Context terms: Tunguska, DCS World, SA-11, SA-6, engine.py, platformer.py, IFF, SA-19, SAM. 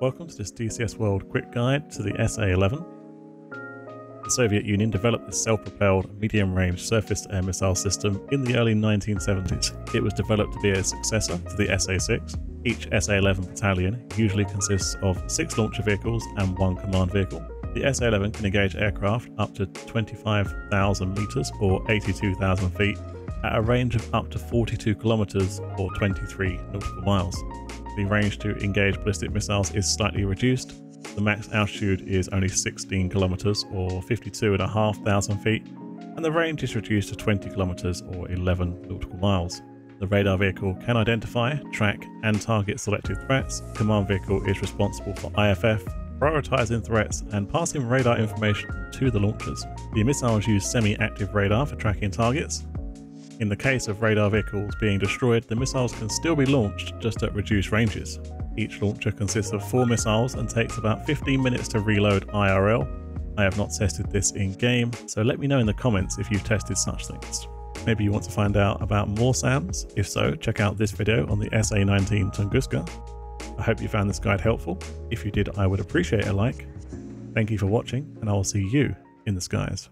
Welcome to this DCS World quick guide to the SA-11. The Soviet Union developed this self-propelled, medium-range surface-to-air missile system in the early 1970s. It was developed to be a successor to the SA-6. Each SA-11 battalion usually consists of 6 launcher vehicles and 1 command vehicle. The SA-11 can engage aircraft up to 25,000 meters or 82,000 feet at a range of up to 42 kilometers or 23 nautical miles. The range to engage ballistic missiles is slightly reduced. The max altitude is only 16 kilometers or 52,500 feet, and the range is reduced to 20 kilometers or 11 nautical miles. The radar vehicle can identify, track, and target selected threats. The command vehicle is responsible for IFF, prioritizing threats and passing radar information to the launchers. The missiles use semi-active radar for tracking targets. In the case of radar vehicles being destroyed, the missiles can still be launched, just at reduced ranges. Each launcher consists of 4 missiles and takes about 15 minutes to reload IRL. I have not tested this in-game, so let me know in the comments if you've tested such things. Maybe you want to find out about more SAMs? If so, check out this video on the SA-19 Tunguska. I hope you found this guide helpful. If you did, I would appreciate a like. Thank you for watching, and I will see you in the skies.